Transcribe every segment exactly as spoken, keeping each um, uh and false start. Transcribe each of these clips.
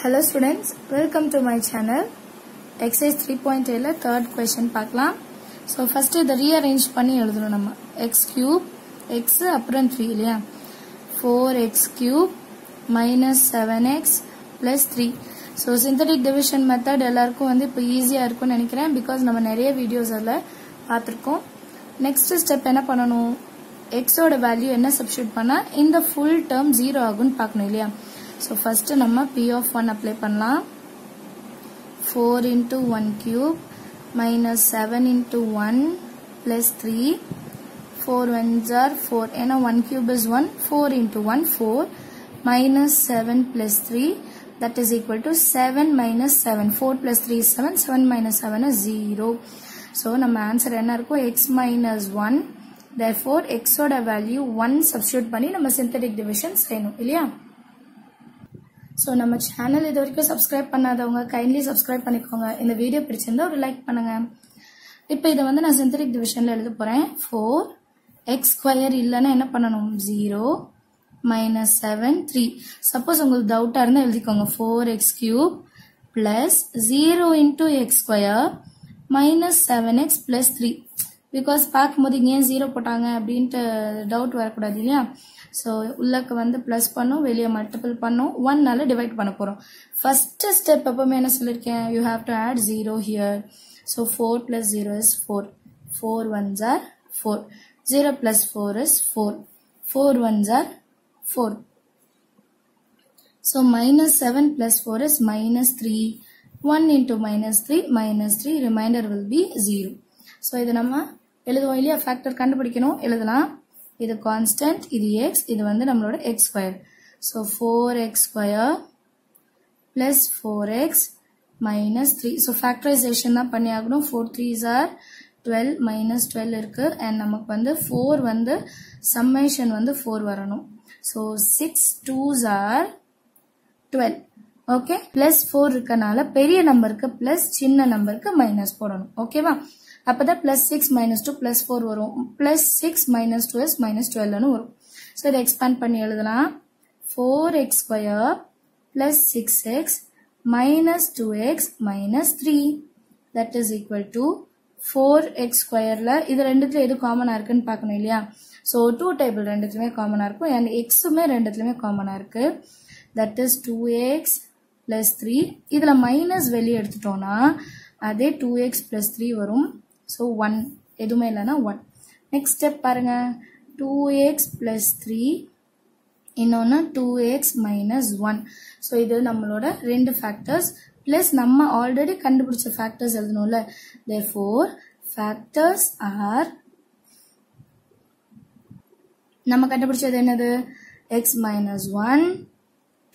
Hello students, welcome to my channel. Exercise three point eight la third question பார்க்கலாம். So first இத rearrange பண்ணி எழுதணும் நம்ம. X cube, x அப்புறம் three இல்லையா? four x cube minus seven x plus three. So synthetic division method எல்லாருக்கும் வந்து இப்ப ஈஸியா இருக்கும்னு நினைக்கிறேன் because நம்ம நிறைய வீடியோஸ் அதுல பார்த்திருக்கோம். Next step என்ன பண்ணனும்? X ஓட வேல்யூ என்ன சப்ஸ்டிட்யூட் பண்ணா இந்த full term zero ஆகும்னு பார்க்கணும் இல்லையா? So first நம்ம P of one apply பண்ணலாம். four into one cube minus seven into one plus three. four ones are four. ஏன்னா one cube is one. four into one four minus seven plus three that is equal to seven minus seven. four plus three is seven. seven minus seven is zero. So நம்ம answer என்ன இருக்கும் x minus one. Therefore x ஓட value one substitute பண்ணி நம்ம synthetic division செய்யணும் இல்லையா? So நம்ம channel இது வரைக்கும் சப்ஸ்கிரைப் பண்ணாதவங்க கைண்ட்லி சப்ஸ்கிரைப் பண்ணிக்கோங்க. இந்த வீடியோ பிடிச்சிருந்தா ஒரு லைக் பண்ணுங்க. இப்போ இதை வந்து நான் synthetic divisionல எழுத போறேன். four x ஸ்கொயர் இல்லனா என்ன பண்ணனும்? zero minus seven three. Suppose உங்களுக்கு டவுட்டா இருந்தா எழுதிக்கோங்க. four x cube plus zero into x square minus seven x plus three. Because பார்க்கும்போது இங்கே ஏன் ஜீரோ போட்டாங்க அப்படின்ட்டு டவுட் வரக்கூடாது இல்லையா? ஸோ உள்ளக்கு வந்து ப்ளஸ் பண்ணும், வெளியே மல்டிபிள் பண்ணும், ஒன்னால டிவைட் பண்ண போகிறோம். ஃபர்ஸ்ட் ஸ்டெப் எப்பவுமே என்ன சொல்லியிருக்கேன்? You have to add zero here. So four plus zero is four. Four ones are four. Zero plus four is four. Four ones are four. So minus seven plus four is minus three. One into minus three minus three. Remainder will be zero. So இது நம்ம எழுதுவோம் இல்லையா? Factor கண்டுபிடிக்கணும், எழுதலாம். இது constant, இது X, இது வந்து நம்மளோட x square. So four x square plus four x minus three. So factorisation தான் பண்ணி ஆகணும். Four three are twelve, minus twelve இருக்கு. அண்ட் நமக்கு வந்து ஃபோர் வந்து சம்மேஷன் வந்து ஃபோர் வரணும். So six two are twelve. Okay, plus four இருக்கனால பெரிய நம்பருக்கு பிளஸ், சின்ன நம்பருக்கு மைனஸ் போடணும். ஓகேவா? அப்பதான் plus six minus two plus four வரும். Plus six minus two is minus டுவெல்னு வரும். ஸோ இதை எக்ஸ்பேண்ட் பண்ணி எழுதலாம். Four x square plus six x minus two x minus three that is equal to four x ஸ்கொயர்ல இது ரெண்டுத்துல எது காமனா இருக்குன்னு பார்க்கணும் இல்லையா? ஸோ டூ டேபிள் ரெண்டுத்துலயுமே காமனா இருக்கும் அண்ட் எக்ஸுமே ரெண்டுத்துலயுமே காமனா இருக்கு. That is two x plus three. இதுல மைனஸ் வெளியே எடுத்துட்டோம்னா அதே டூ எக்ஸ் பிளஸ் த்ரீ வரும். ஸோ ஒன், எதுவுமே இல்லைன்னா ஒன். நெக்ஸ்ட் ஸ்டெப் பாருங்க. டூ எக்ஸ் பிளஸ் த்ரீ, இன்னொன்று two x minus one. So இது நம்மளோட ரெண்டு ஃபேக்டர்ஸ் பிளஸ் நம்ம ஆல்ரெடி கண்டுபிடிச்ச ஃபேக்டர்ஸ் எழுதணும்ல. தேர்ஃபோர் ஃபேக்டர்ஸ் ஆர், நம்ம கண்டுபிடிச்சது என்னது? X minus one,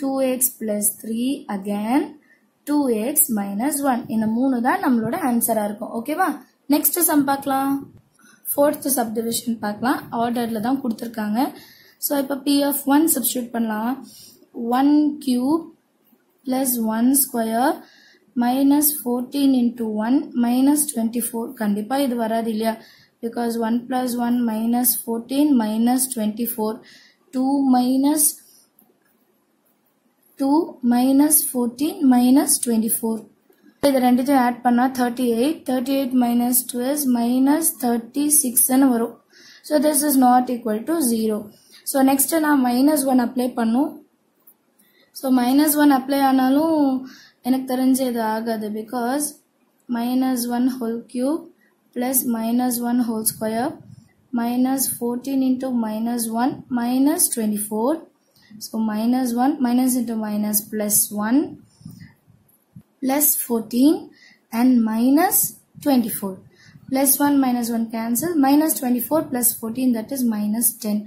two x plus three, again two x minus one. இந்த மூணு தான் நம்மளோட ஆன்சரா இருக்கும். ஓகேவா? நெக்ஸ்ட் சம் பார்க்கலாம். ஃபோர்த் சப்டிவிஷன் பார்க்கலாம். ஆர்டரில் தான் கொடுத்துருக்காங்க. ஸோ இப்போ பி ஆஃப் ஒன் சப்ஸ்டியூட் பண்ணலாம். One cube plus one square minus fourteen into one minus twenty four. கண்டிப்பாக இது வராது இல்லையா? Because one plus one minus fourteen minus twenty four. Two minus two minus fourteen minus twenty four. இது ரெண்டுத்தையும் add பண்ணா thirty eight. Thirty eight minus twelve minus thirty சிக்ஸ்ன்னு வரும். So this is not equal to zero. So next நான் minus one apply பண்ணும். So minus one apply ஆனாலும் எனக்கு தெரிஞ்சு இது ஆகாது. Because minus one whole cube plus minus one whole square minus fourteen into minus one minus twenty four. So minus one minus into minus plus one plus fourteen and minus twenty-four. Plus one minus one cancel. Minus twenty-four plus fourteen that is minus ten.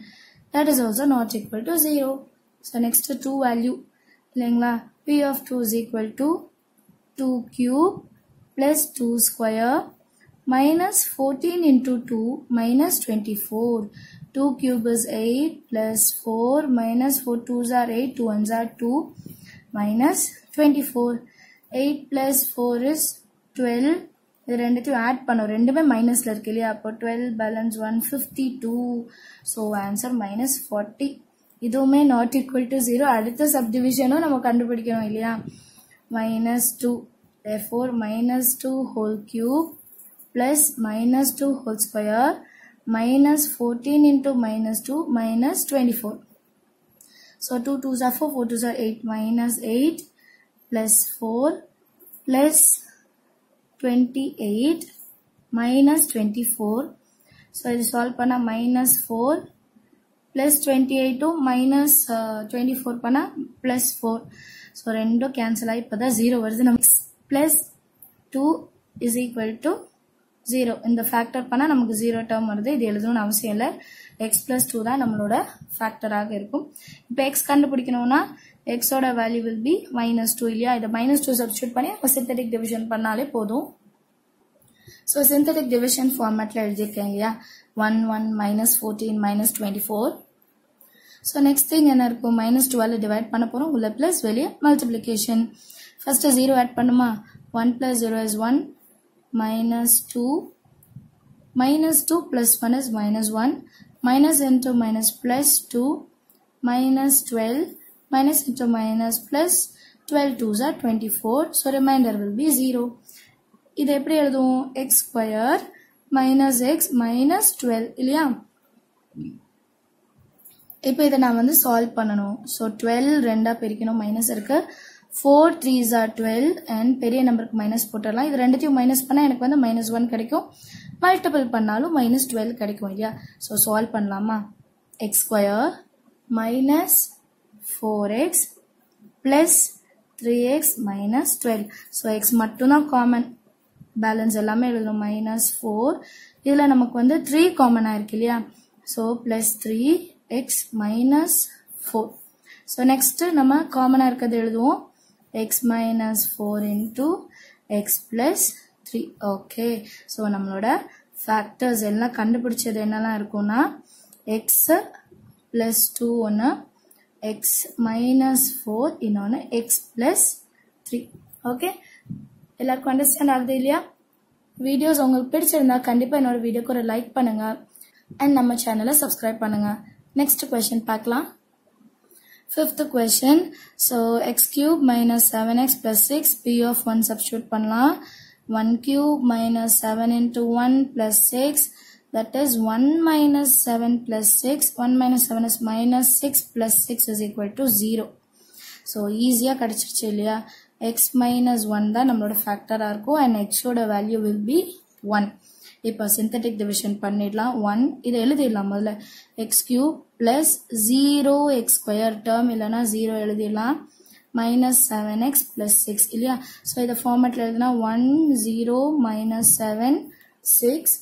That is also not equal to zero. So next to two value. Lengla P of two is equal to two cube plus two square minus fourteen into two minus twenty-four. two cube is eight plus four minus four. twos are eight. two ones are two minus twenty-four. eight plus four is twelve. இது ரெண்டுத்தையும் add பண்ணோம். ரெண்டுமே மைனஸ்ல இருக்கு இல்லையா? அப்போ twelve balance one fifty two. So answer minus forty. இதுவுமே not equal to zero. அடுத்த சப்டிவிஷனும் நம்ம கண்டுபிடிக்கணும் இல்லையா, minus two therefore minus two whole cube plus minus two whole square minus fourteen into minus two minus twenty-four. So two twos are four, four twos are eight, minus eight plus four plus twenty-eight minus twenty-four. So I solve panna minus four plus twenty-eight to minus uh, twenty-four panna plus four. So rendo cancel aayi pada zero varudhu namak. Plus two is equal to zero. இந்த factor பண்ணா நமக்கு zero term வருது. இது எழுதணும்னு அவசியம் இல்லை. x plus two தான் நம்மளோட factor ஆக இருக்கும். இப்போ x கண்டுபிடிக்கணும்னா x ஓட value will be minus two இல்லையா. இதை minus two substitute பண்ணி synthetic division பண்ணாலே போதும். ஸோ synthetic division formatல எழுதியிருக்கேன் இல்லையா, one one minus fourteen minus twenty four. So next thing என்ன இருக்கும், மைனஸ் டுவெல் டிவைட் பண்ண போகிறோம். உள்ள ப்ளஸ் வெளியே மல்டிப்ளிகேஷன். First zero add பண்ணுமா, one plus zero is one, minus two, minus two plus one is minus one, minus into minus plus two, minus twelve, minus into minus plus twelve twos are twenty-four. So remainder will be zero. இது எப்படி எழுதும், x square minus x minus twelve இல்லையா. இப்போ இதை நான் வந்து solve பண்ணணும். So twelve ரெண்டா பெருக்கணும், minus இருக்கு. Four threes are twelve and பெரிய நம்பருக்கு மைனஸ் போட்டுடலாம். இது ரெண்டுத்தையும் மைனஸ் பண்ணால் எனக்கு வந்து மைனஸ் ஒன் கிடைக்கும். மல்டிபிள் பண்ணாலும் மைனஸ் டுவெல் கிடைக்கும் இல்லையா. ஸோ சால்வ் பண்ணலாமா, x square minus four x plus three x minus twelve. So x மட்டும்தான் காமன், பேலன்ஸ் எல்லாமே எழுதணும். மைனஸ் ஃபோர், இதில் நமக்கு வந்து த்ரீ காமனாக இருக்கு இல்லையா. So plus three x minus four. So next நம்ம காமனாக இருக்கிறது எழுதுவோம், x minus four into x plus three. Okay, so நம்மளோட factors எல்லாம் கண்டுபிடிச்சது என்னலாம் இருக்கும்னா, x plus two ஒன்று, x minus four இன்னொன்று, x plus three. Okay, எல்லாருக்கும் அண்டர்ஸ்டாண்ட் ஆகுது இல்லையா. வீடியோஸ் உங்களுக்கு பிடிச்சிருந்தா கண்டிப்பாக என்னோட வீடியோக்கு ஒரு லைக் பண்ணுங்க அண்ட் நம்ம சேனலை சப்ஸ்கிரைப் பண்ணுங்க. நெக்ஸ்ட் கொஸ்டின் பார்க்கலாம். Fifth question. So x cube minus seven x plus six, p of one substitute pannalam. One cube minus seven into one plus six, that is one minus seven plus six. One minus seven is minus six plus six is equal to zero. So easy ah kadichiruchu illaya. X minus one da nammaloda factor ah irukum and x oda value will be one. இப்போ synthetic division பண்ணிடலாம். One இதை எழுதிடலாம் முதல்ல, x cube plus zero x square term இல்லைனா zero எழுதிடலாம். Minus seven x plus six இல்லையா. So இதை ஃபார்மேட்டில் எழுதுனா one zero minus seven six,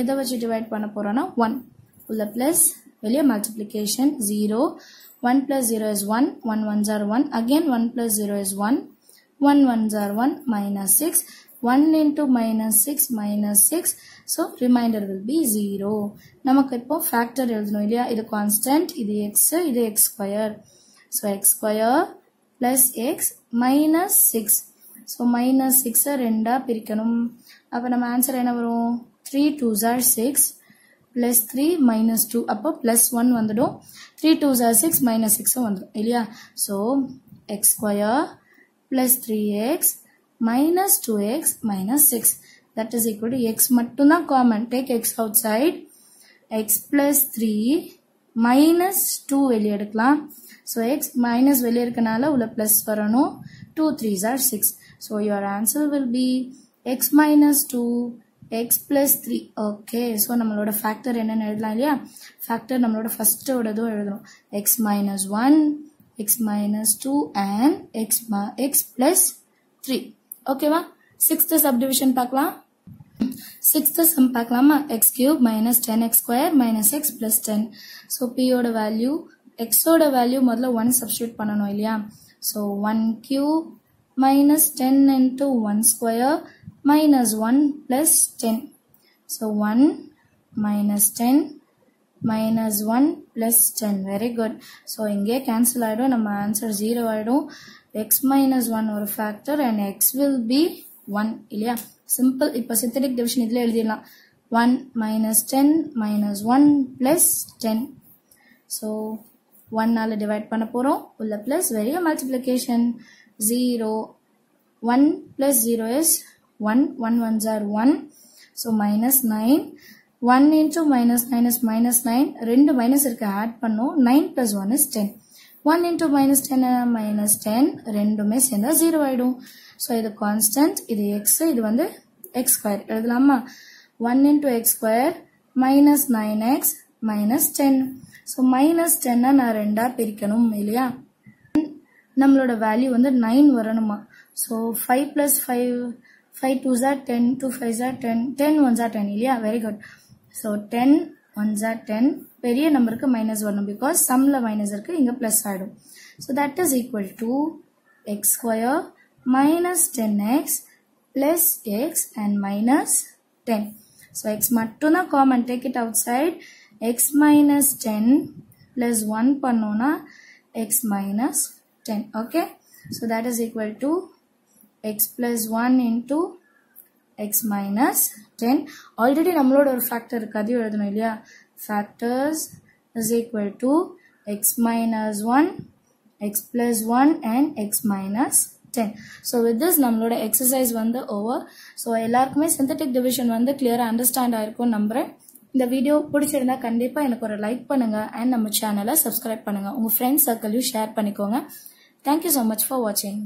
எதை வச்சு டிவைட் பண்ண போகிறோன்னா ஒன், உள்ள பிளஸ் வெளியே multiplication zero. One plus zero is one, one one are one, again one plus zero is one, one one are one minus six, one into minus six minus six. So remainder will be zero. நமக்கு இப்போ factor எழுதணும் இல்லையா. இது constant, இது x, இது x square. So x square plus x minus six. So minus six ரெண்டா பிரிக்கணும். அப்போ நம்ம answer என்ன வரும், three twos are six plus three minus two, அப்போ plus one வந்துடும். three twos are six minus six வந்துடும் இல்லையா. So x square plus three x minus two x minus six, that is equal to x மட்டும் தான் common. Take x outside, x plus three minus two வெளியே எடுக்கலாம். So x minus வெளியே இருக்கனால உள்ள plus வரணும். two threes are six. So your answer will be x minus two x plus three. Okay, so நம்மளோட factor என்னன்னு எழுதலாம் இல்லையா. factor நம்மளோட first ஓடதும் எழுதணும், x minus one, x minus two and x, x plus three. ஓகேவா. Sixth subdivision பார்க்கலாம். Sixth sum பார்க்கலாமா, x cube minus ten x square minus x plus ten. So பியோட வேல்யூ எக்ஸோட வேல்யூ முதல்ல ஒன் சப்ஸ்டியூட் பண்ணணும் இல்லையா. So one cube minus ten into one square minus one plus ten. So one minus ten minus one plus ten. Very good. So இங்கே cancel ஆகிடும், நம்ம answer zero ஆகிடும். x minus one ஒரு factor and x will be one இல்லையா. Simple. இப்போ synthetic division இதில் எழுதிடலாம். One minus ten minus one plus ten. So ஒன்னால டிவைட் பண்ண போறோம். உள்ள பிளஸ் வெளிய multiplication zero. One plus zero is one. One ones are one. So minus nine. One into minus nine is minus nine. ரெண்டு minus இருக்கு, add பண்ணும். Nine plus one is ten. One into minus ten minus ten. ரெண்டுமே சேர்ந்தா zero ஆயிடும். So இது constant, இது X, இது வந்து எக்ஸ் ஸ்கொயர். எழுதலாமா? One into X square minus nine X minus ten. So minus டென்னை நான் ரெண்டா பிரிக்கணும் இல்லையா? நம்மளோட வேல்யூ வந்து நைன் வரணுமா? So five plus five, five two jar ten, two five jar ten, ten one jar ten இல்லையா? Very good. So ten one jar ten. பெரிய நம்பருக்கு மைனஸ் வரணும், பிகாஸ் சம்ல மைனஸ் இருக்கு, இங்கே பிளஸ் ஆகிடும். So that is equal to x square minus ten x plus x and minus ten. So x மட்டும்தான் common, take it outside. x minus ten plus one pannona x minus ten. Okay, so that is equal to x plus one into x minus ten. Already nammoda or factor irukadhu eludhano illaya. Factors is equal to x minus one, x plus one and x minus ten. So with this nammoda exercise vandha over. So ellarkume synthetic division vandha clear understand aayirukku number. இந்த video பிடிச்சிருந்தா கண்டிப்பா எனக்கு ஒரு like பண்ணுங்க and நம்ம சேனலை subscribe பண்ணுங்க. உங்க ஃப்ரெண்ட்ஸ் சர்க்கிளையும் ஷேர் பண்ணிக்கோங்க. தேங்க்யூ ஸோ மச் ஃபார் வாட்சிங்.